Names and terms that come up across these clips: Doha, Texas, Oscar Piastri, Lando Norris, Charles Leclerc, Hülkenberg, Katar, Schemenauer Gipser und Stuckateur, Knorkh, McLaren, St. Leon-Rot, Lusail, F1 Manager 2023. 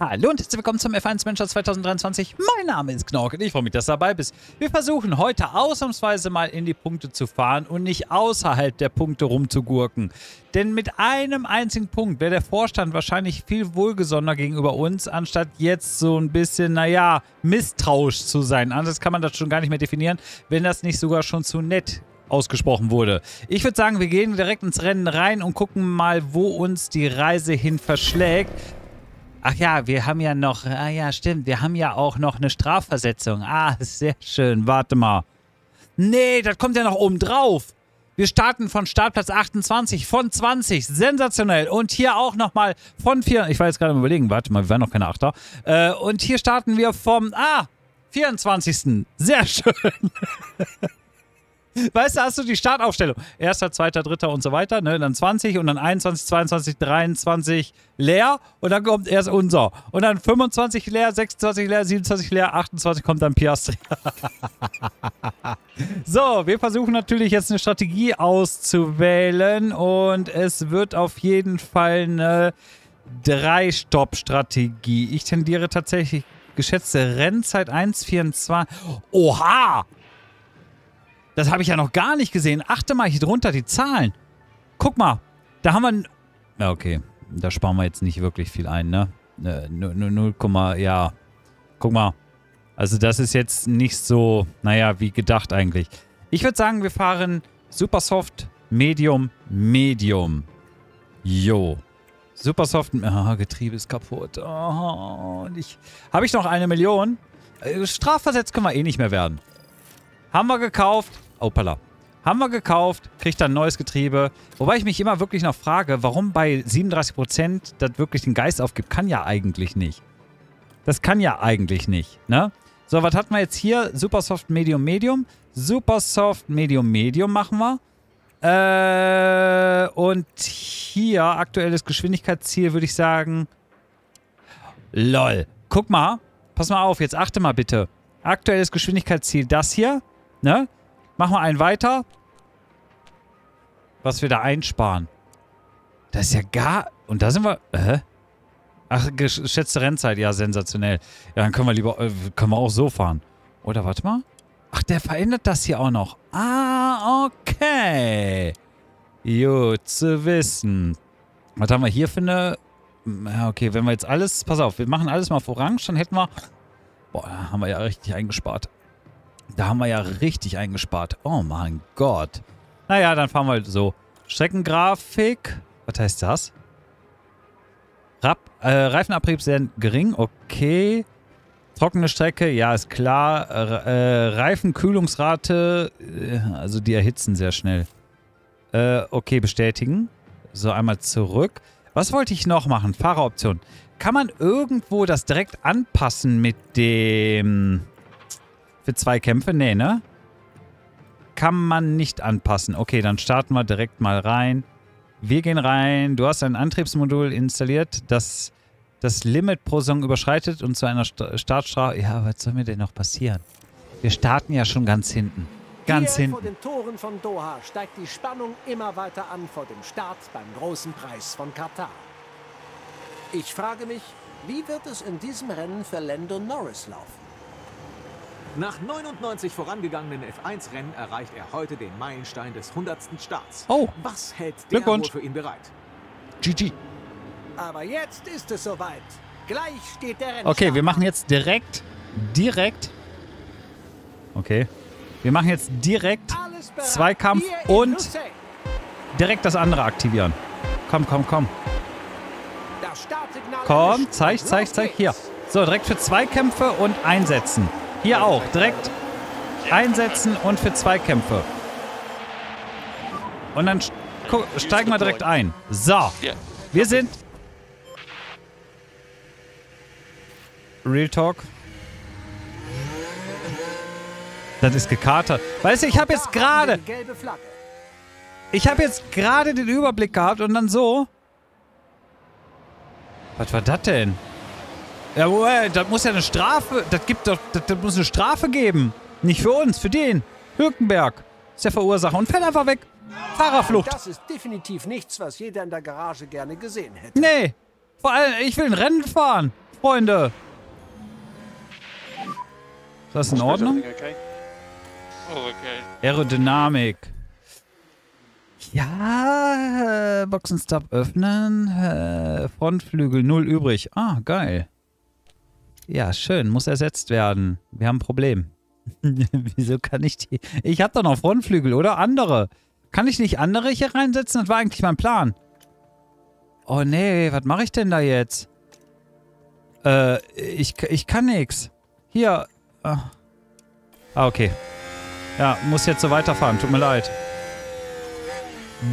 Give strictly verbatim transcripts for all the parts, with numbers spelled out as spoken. Hallo und herzlich willkommen zum F eins Manager zwanzig dreiundzwanzig. Mein Name ist Knorke und ich freue mich, dass du dabei bist. Wir versuchen heute ausnahmsweise mal in die Punkte zu fahren und nicht außerhalb der Punkte rumzugurken. Denn mit einem einzigen Punkt wäre der Vorstand wahrscheinlich viel wohlgesonnener gegenüber uns, anstatt jetzt so ein bisschen, naja, misstrauisch zu sein. Anders kann man das schon gar nicht mehr definieren, wenn das nicht sogar schon zu nett ausgesprochen wurde. Ich würde sagen, wir gehen direkt ins Rennen rein und gucken mal, wo uns die Reise hin verschlägt. Ach ja, wir haben ja noch, ah ja, stimmt, wir haben ja auch noch eine Strafversetzung. Ah, sehr schön, warte mal. Nee, das kommt ja noch oben drauf. Wir starten von Startplatz achtundzwanzig, von zwanzig, sensationell. Und hier auch nochmal von vier, ich war jetzt gerade am Überlegen, warte mal, wir waren noch keine Achter. Äh, und hier starten wir vom, ah, vierundzwanzigsten Sehr schön. Weißt du, hast du die Startaufstellung. Erster, zweiter, dritter und so weiter, ne? Dann zwanzig und dann einundzwanzig, zweiundzwanzig, dreiundzwanzig leer und dann kommt erst unser. Und dann fünfundzwanzig leer, sechsundzwanzig leer, siebenundzwanzig leer, achtundzwanzig kommt dann Piastri. So, wir versuchen natürlich jetzt eine Strategie auszuwählen und es wird auf jeden Fall eine drei Stopp Strategie. Ich tendiere tatsächlich, geschätzte Rennzeit eins vierundzwanzig. Oha! Das habe ich ja noch gar nicht gesehen. Achte mal hier drunter, die Zahlen. Guck mal, da haben wir... Ja, okay, da sparen wir jetzt nicht wirklich viel ein, ne? null, ja. Guck mal. Also das ist jetzt nicht so, naja, wie gedacht eigentlich. Ich würde sagen, wir fahren Supersoft, Medium, Medium. Jo. Supersoft... Ah, Getriebe ist kaputt. Oh, ich, habe ich noch eine Million? Strafversetzt können wir eh nicht mehr werden. Haben wir gekauft, opala, haben wir gekauft, kriegt dann ein neues Getriebe. Wobei ich mich immer wirklich noch frage, warum bei siebenunddreißig Prozent das wirklich den Geist aufgibt. Kann ja eigentlich nicht. Das kann ja eigentlich nicht, ne? So, was hatten wir jetzt hier? Supersoft, Medium, Medium. Supersoft, Medium, Medium machen wir. Äh, und hier aktuelles Geschwindigkeitsziel würde ich sagen, lol. Guck mal, pass mal auf, jetzt achte mal bitte. Aktuelles Geschwindigkeitsziel, das hier. Ne? Machen wir einen weiter. Was wir da einsparen. Das ist ja gar... Und da sind wir... Hä? Ach, geschätzte Rennzeit. Ja, sensationell. Ja, dann können wir lieber... Können wir auch so fahren. Oder warte mal. Ach, der verändert das hier auch noch. Ah, okay. Gut zu wissen. Was haben wir hier für eine... Okay, wenn wir jetzt alles... Pass auf, wir machen alles mal auf Orange. Dann hätten wir... Boah, da haben wir ja richtig eingespart. Da haben wir ja richtig eingespart. Oh mein Gott. Naja, dann fahren wir so. Streckengrafik. Was heißt das? Rapp, äh, Reifenabrieb sehr gering. Okay. Trockene Strecke. Ja, ist klar. Äh, Reifenkühlungsrate. Äh, also die erhitzen sehr schnell. Äh, okay, bestätigen. So, einmal zurück. Was wollte ich noch machen? Fahreroption. Kann man irgendwo das direkt anpassen mit dem... Für zwei Kämpfe? Nee, ne? Kann man nicht anpassen. Okay, dann starten wir direkt mal rein. Wir gehen rein. Du hast ein Antriebsmodul installiert, das das Limit pro Song überschreitet und zu einer St Startstrafe... Ja, was soll mir denn noch passieren? Wir starten ja schon ganz hinten. Ganz Hier hinten. Vor den Toren von Doha steigt die Spannung immer weiter an vor dem Start beim großen Preis von Katar. Ich frage mich, wie wird es in diesem Rennen für Lando Norris laufen? Nach neunundneunzig vorangegangenen F eins Rennen erreicht er heute den Meilenstein des hundertsten Starts. Oh, was hält der wohl für ihn bereit? G G. Aber jetzt ist es soweit. Gleich steht der Rennstart. Okay, wir machen jetzt direkt, direkt. Okay. Wir machen jetzt direkt Zweikampf und Lusail. Direkt das andere aktivieren. Komm, komm, komm. Komm, zeig, zeig, zeig. Hier. So, direkt für Zweikämpfe und einsetzen. Hier auch. Direkt einsetzen und für Zweikämpfe. Und dann steigen wir direkt ein. So. Wir sind... Real Talk. Das ist gekatert. Weißt du, ich habe jetzt gerade... Ich habe jetzt gerade den Überblick gehabt und dann so... Was war das denn? Ja, das muss ja eine Strafe. Das gibt doch. Das, das muss eine Strafe geben. Nicht für uns, für den. Hülkenberg. Ist der Verursacher und fällt einfach weg. Fahrerflucht. Das ist definitiv nichts, was jeder in der Garage gerne gesehen hätte. Nee, vor allem, ich will ein Rennen fahren, Freunde. Ist das in Ordnung? Aerodynamik. Ja, äh, Boxenstab öffnen. Äh, Frontflügel null übrig. Ah, geil. Ja, schön. Muss ersetzt werden. Wir haben ein Problem. Wieso kann ich die... Ich habe doch noch Frontflügel, oder? Andere. Kann ich nicht andere hier reinsetzen? Das war eigentlich mein Plan. Oh, nee. Was mache ich denn da jetzt? Äh, ich, ich kann nichts. Hier. Ah, okay. Ja, muss jetzt so weiterfahren. Tut mir leid.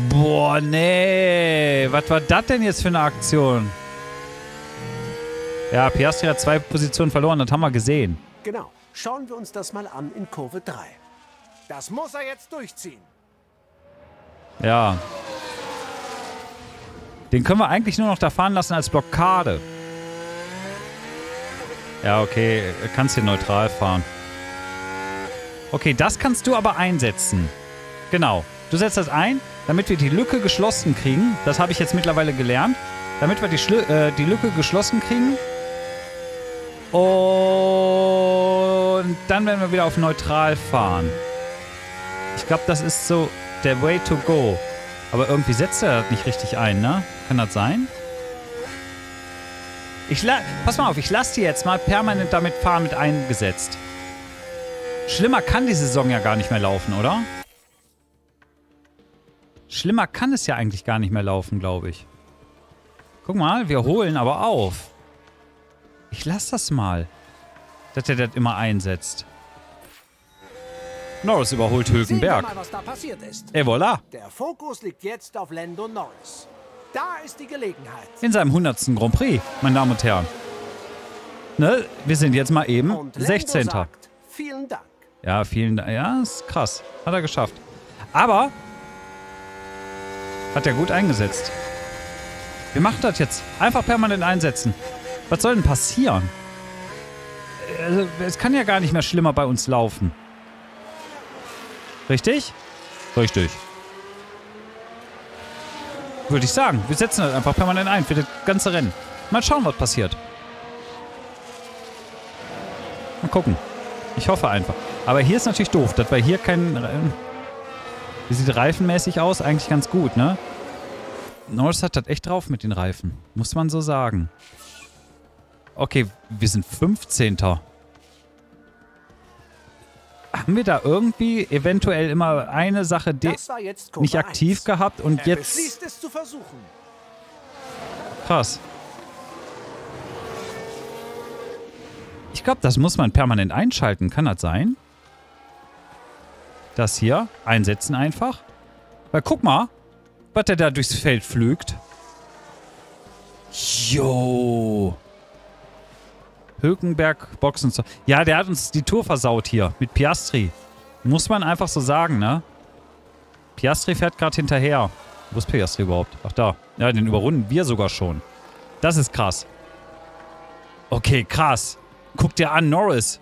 Boah, nee. Was war das denn jetzt für eine Aktion? Ja, Piastri hat zwei Positionen verloren. Das haben wir gesehen. Genau. Schauen wir uns das mal an in Kurve drei. Das muss er jetzt durchziehen. Ja. Den können wir eigentlich nur noch da fahren lassen als Blockade. Ja, okay. Du kannst hier neutral fahren. Okay, das kannst du aber einsetzen. Genau. Du setzt das ein, damit wir die Lücke geschlossen kriegen. Das habe ich jetzt mittlerweile gelernt. Damit wir die, Schlu äh, die Lücke geschlossen kriegen. Und dann werden wir wieder auf neutral fahren. Ich glaube, das ist so der way to go. Aber irgendwie setzt er das nicht richtig ein, ne? Kann das sein? Ich la Pass mal auf, ich lasse die jetzt mal permanent damit fahren mit eingesetzt. Schlimmer kann die Saison ja gar nicht mehr laufen, oder? Schlimmer kann es ja eigentlich gar nicht mehr laufen, glaube ich. Guck mal, wir holen aber auf. Ich lasse das mal, dass der das immer einsetzt. Norris überholt Hülkenberg. Sehen wir mal, was da passiert ist. Et voilà. Der Fokus liegt jetzt auf Lando Norris. Da ist die Gelegenheit. In seinem hundertsten Grand Prix, meine Damen und Herren. Ne, wir sind jetzt mal eben sechzehnter. Sagt, vielen Dank. Ja, vielen Dank. Ja, ist krass. Hat er geschafft. Aber hat er gut eingesetzt. Wir machen das jetzt. Einfach permanent einsetzen. Was soll denn passieren? Also, es kann ja gar nicht mehr schlimmer bei uns laufen. Richtig? Richtig. Würde ich sagen. Wir setzen das einfach permanent ein für das ganze Rennen. Mal schauen, was passiert. Mal gucken. Ich hoffe einfach. Aber hier ist natürlich doof, dass wir hier keinen... Wie sieht reifenmäßig aus? Eigentlich ganz gut, ne? Norris hat das echt drauf mit den Reifen. Muss man so sagen. Okay, wir sind fünfzehnter. Haben wir da irgendwie eventuell immer eine Sache nicht aktiv gehabt und jetzt... beschließt es zu versuchen. Krass. Ich glaube, das muss man permanent einschalten. Kann das sein? Das hier einsetzen einfach. Weil guck mal, was der da durchs Feld pflügt. Jo. Hülkenberg, Boxen. Ja, der hat uns die Tour versaut hier mit Piastri. Muss man einfach so sagen, ne? Piastri fährt gerade hinterher. Wo ist Piastri überhaupt? Ach da. Ja, den überrunden wir sogar schon. Das ist krass. Okay, krass. Guck dir an, Norris.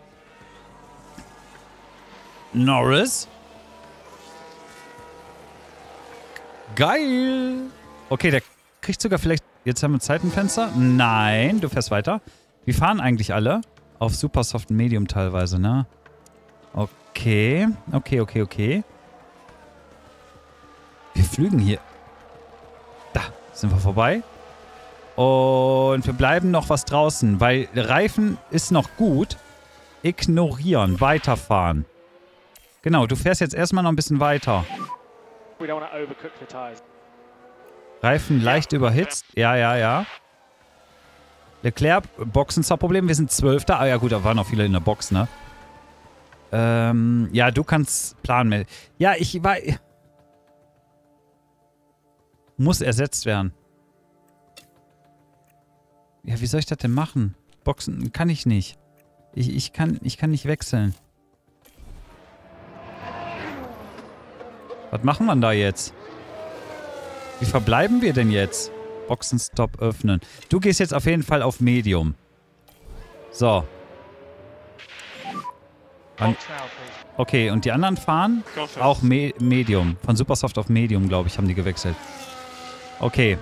Norris? Geil. Okay, der kriegt sogar vielleicht... Jetzt haben wir Zeitenfenster. Nein, du fährst weiter. Wir fahren eigentlich alle auf super soft medium teilweise, ne? Okay. Okay, okay, okay. Wir flügen hier. Da sind wir vorbei. Und wir bleiben noch was draußen, weil Reifen ist noch gut. Ignorieren, weiterfahren. Genau, du fährst jetzt erstmal noch ein bisschen weiter. Reifen leicht überhitzt. Ja, ja, ja. Leclerc, Boxen zwar Problem. Wir sind zwölfter. Ah ja gut, da waren noch viele in der Box, ne? Ähm, ja, du kannst planen. Ja, ich war... Muss ersetzt werden. Ja, wie soll ich das denn machen? Boxen kann ich nicht. Ich, ich, kann, ich kann nicht wechseln. Was machen wir denn da jetzt? Wie verbleiben wir denn jetzt? Boxenstopp öffnen. Du gehst jetzt auf jeden Fall auf Medium. So. An Okay, und die anderen fahren auch Me Medium. Von Supersoft auf Medium, glaube ich, haben die gewechselt. Okay.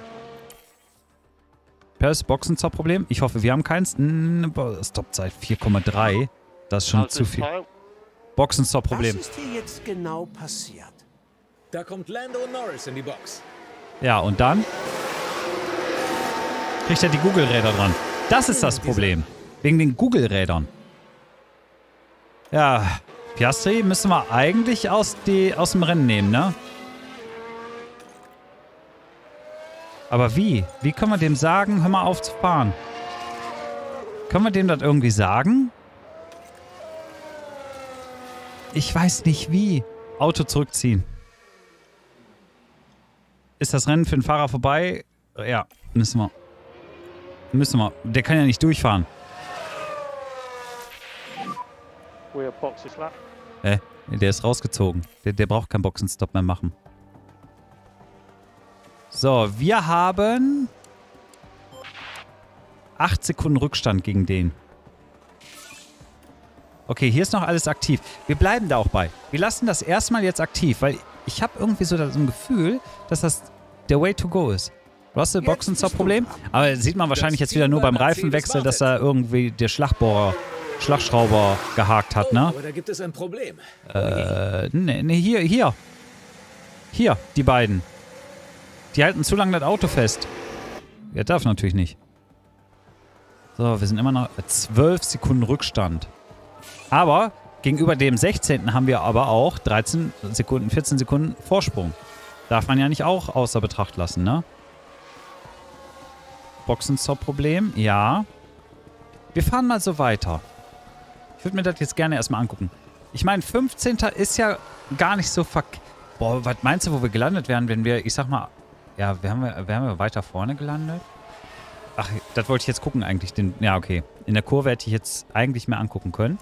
Pers, Boxenstopp-Problem? Ich hoffe, wir haben keins. Hm, Stoppzeit vier Komma drei. Das ist schon zu viel. Boxenstopp-Problem. Was ist hier jetzt genau passiert? Da kommt Lando Norris in die Box. Ja, und dann kriegt er die Google-Räder dran. Das ist das Problem. Wegen den Google-Rädern. Ja, Piastri müssen wir eigentlich aus, die, aus dem Rennen nehmen, ne? Aber wie? Wie können wir dem sagen, hör mal auf zu fahren? Können wir dem das irgendwie sagen? Ich weiß nicht wie. Auto zurückziehen. Ist das Rennen für den Fahrer vorbei? Ja, müssen wir. Müssen wir. Der kann ja nicht durchfahren. Hä? Äh, der ist rausgezogen. Der, der braucht keinen Boxenstopp mehr machen. So, wir haben acht Sekunden Rückstand gegen den. Okay, hier ist noch alles aktiv. Wir bleiben da auch bei. Wir lassen das erstmal jetzt aktiv, weil ich habe irgendwie so das Gefühl, dass das der Way to go ist. Russell, Boxenstopp-Problem. Aber sieht man wahrscheinlich jetzt wieder nur beim Reifenwechsel, dass da irgendwie der Schlagbohrer, Schlagschrauber gehakt hat, ne? Oder gibt es ein Problem? Äh, ne, ne, hier, hier. Hier, die beiden. Die halten zu lange das Auto fest. Er darf natürlich nicht. So, wir sind immer noch zwölf Sekunden Rückstand. Aber gegenüber dem sechzehnten haben wir aber auch dreizehn Sekunden, vierzehn Sekunden Vorsprung. Darf man ja nicht auch außer Betracht lassen, ne? Boxenstopp-Problem, ja. Wir fahren mal so weiter. Ich würde mir das jetzt gerne erstmal angucken. Ich meine, fünfzehnter ist ja gar nicht so verk... Boah, was meinst du, wo wir gelandet wären, wenn wir, ich sag mal... Ja, wären wir, wären wir weiter vorne gelandet? Ach, das wollte ich jetzt gucken eigentlich. Den, ja, okay. In der Kurve hätte ich jetzt eigentlich mehr angucken können.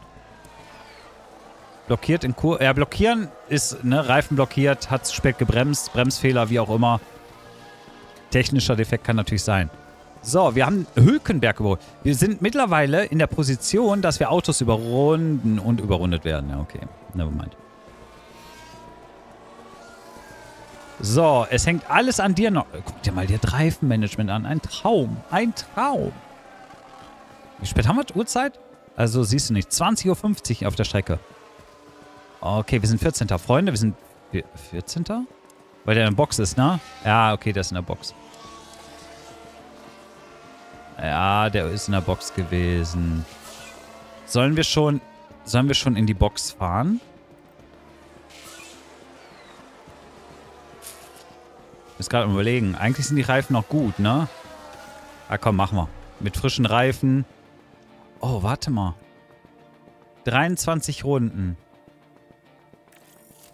Blockiert in Kurve... Ja, blockieren ist, ne, Reifen blockiert, hat zu spät gebremst, Bremsfehler, wie auch immer. Technischer Defekt kann natürlich sein. So, wir haben Hülkenberg überholt. Wir sind mittlerweile in der Position, dass wir Autos überrunden und überrundet werden. Ja, okay. Nevermind. So, es hängt alles an dir noch. Guck dir mal dir Reifenmanagement an. Ein Traum. Ein Traum. Wie spät haben wir die Uhrzeit? Also, siehst du nicht. zwanzig Uhr fünfzig auf der Strecke. Okay, wir sind vierzehnter Freunde, wir sind vierzehnter Weil der in der Box ist, ne? Ja, okay, der ist in der Box. Ja, der ist in der Box gewesen. Sollen wir schon, sollen wir schon in die Box fahren? Ich muss gerade überlegen. Eigentlich sind die Reifen noch gut, ne? Ah, komm, machen wir. Mit frischen Reifen. Oh, warte mal. dreiundzwanzig Runden.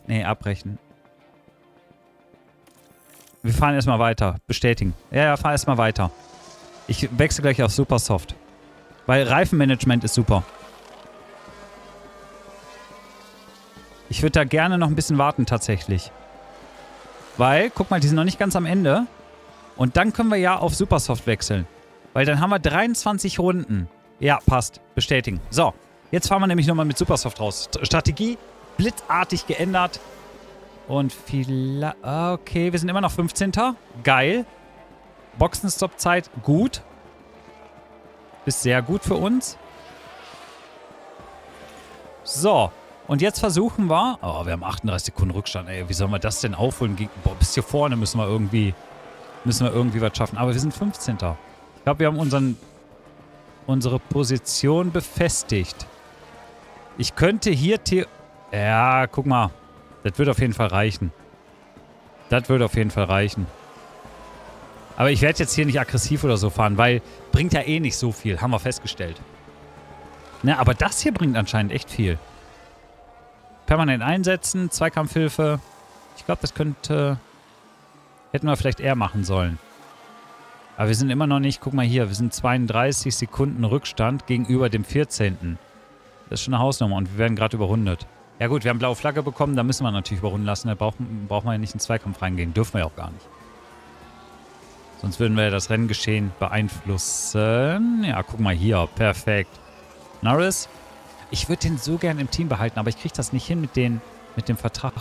Nee, abbrechen. Wir fahren erstmal weiter. Bestätigen. Ja, ja, fahr erstmal weiter. Ich wechsle gleich auf Supersoft. Weil Reifenmanagement ist super. Ich würde da gerne noch ein bisschen warten tatsächlich. Weil, guck mal, die sind noch nicht ganz am Ende. Und dann können wir ja auf Supersoft wechseln. Weil dann haben wir dreiundzwanzig Runden. Ja, passt. Bestätigen. So, jetzt fahren wir nämlich nochmal mit Supersoft raus. Strategie blitzartig geändert. Und vielleicht... Okay, wir sind immer noch fünfzehnter Geil. Boxenstopp-Zeit gut. Ist sehr gut für uns. So. Und jetzt versuchen wir... Oh, wir haben achtunddreißig Sekunden Rückstand. Ey, wie sollen wir das denn aufholen? Boah, bis hier vorne müssen wir irgendwie... Müssen wir irgendwie was schaffen. Aber wir sind fünfzehnter Ich glaube, wir haben unseren, unsere Position befestigt. Ich könnte hier... Ja, guck mal. Das wird auf jeden Fall reichen. Das wird auf jeden Fall reichen. Aber ich werde jetzt hier nicht aggressiv oder so fahren, weil bringt ja eh nicht so viel, haben wir festgestellt. Na, aber das hier bringt anscheinend echt viel. Permanent einsetzen, Zweikampfhilfe. Ich glaube, das könnte... Hätten wir vielleicht eher machen sollen. Aber wir sind immer noch nicht... Guck mal hier, wir sind zweiunddreißig Sekunden Rückstand gegenüber dem vierzehnten Das ist schon eine Hausnummer und wir werden gerade überrundet. Ja gut, wir haben blaue Flagge bekommen, da müssen wir natürlich überrunden lassen. Da brauchen, brauchen wir ja nicht in den Zweikampf reingehen. Dürfen wir ja auch gar nicht. Sonst würden wir ja das Renngeschehen beeinflussen. Ja, guck mal hier. Perfekt. Norris. Ich würde den so gern im Team behalten, aber ich kriege das nicht hin mit, den, mit dem Vertrag.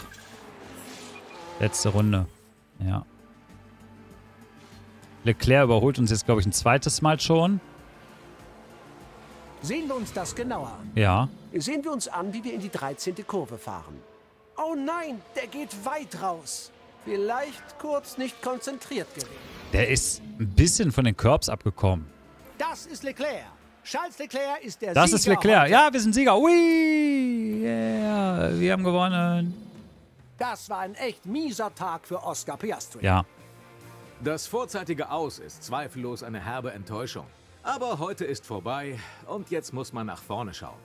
Letzte Runde. Ja. Leclerc überholt uns jetzt, glaube ich, ein zweites Mal schon. Sehen wir uns das genauer an. Ja. Sehen wir uns an, wie wir in die dreizehnte Kurve fahren. Oh nein, der geht weit raus. Vielleicht kurz nicht konzentriert gewesen. Der ist ein bisschen von den Curbs abgekommen. Das ist Leclerc. Charles Leclerc ist der Sieger. Das ist Leclerc. Ja, wir sind Sieger. Ui, yeah, wir haben gewonnen. Das war ein echt mieser Tag für Oscar Piastri. Ja. Das vorzeitige Aus ist zweifellos eine herbe Enttäuschung. Aber heute ist vorbei und jetzt muss man nach vorne schauen.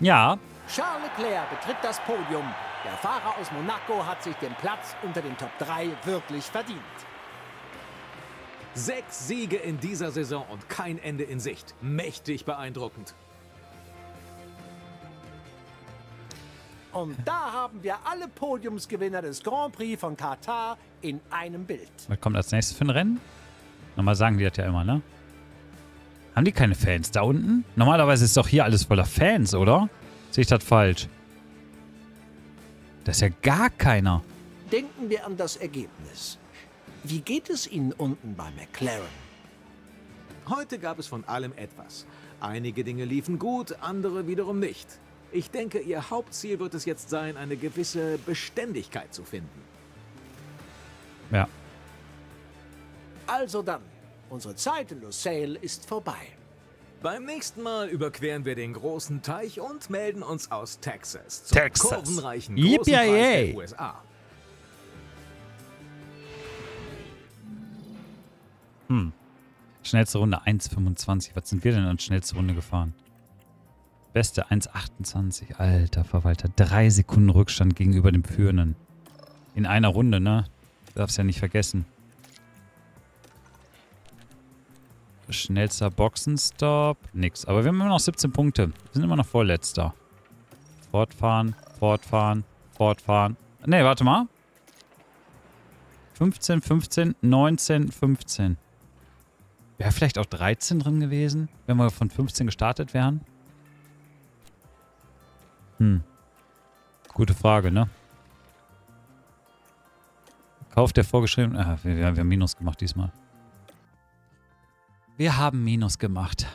Ja. Charles Leclerc betritt das Podium. Der Fahrer aus Monaco hat sich den Platz unter den Top drei wirklich verdient. Sechs Siege in dieser Saison und kein Ende in Sicht. Mächtig beeindruckend. Und da haben wir alle Podiumsgewinner des Grand Prix von Katar in einem Bild. Was kommt als nächstes für ein Rennen? Nochmal sagen die das ja immer, ne? Haben die keine Fans da unten? Normalerweise ist doch hier alles voller Fans, oder? Sehe ich das falsch? Da ist ja gar keiner. Denken wir an das Ergebnis. Wie geht es Ihnen unten bei McLaren? Heute gab es von allem etwas. Einige Dinge liefen gut, andere wiederum nicht. Ich denke, Ihr Hauptziel wird es jetzt sein, eine gewisse Beständigkeit zu finden. Ja. Also dann. Unsere Zeit in Lusail ist vorbei. Beim nächsten Mal überqueren wir den großen Teich und melden uns aus Texas. Zum Texas. Kurvenreichen großen Preis der U S A. Hm. Schnellste Runde eins fünfundzwanzig. Was sind wir denn an schnellste Runde gefahren? Beste eins achtundzwanzig. Alter Verwalter. Drei Sekunden Rückstand gegenüber dem Führenden. In einer Runde, ne? Darf's ja nicht vergessen. Schnellster Boxenstopp. Nix. Aber wir haben immer noch siebzehn Punkte. Wir sind immer noch Vorletzter. Fortfahren, fortfahren, fortfahren. Ne, warte mal. fünfzehn, fünfzehn, neunzehn, fünfzehn. Wäre vielleicht auch dreizehn drin gewesen, wenn wir von fünfzehn gestartet wären? Hm. Gute Frage, ne? Kauf der vorgeschriebenen... Ah, wir, wir haben Minus gemacht diesmal. Wir haben Minus gemacht.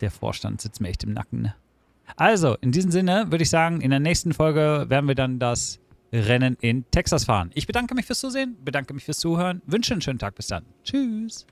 Der Vorstand sitzt mir echt im Nacken, ne? Also, in diesem Sinne würde ich sagen, in der nächsten Folge werden wir dann das Rennen in Texas fahren. Ich bedanke mich fürs Zusehen, bedanke mich fürs Zuhören, wünsche einen schönen Tag. Bis dann. Tschüss.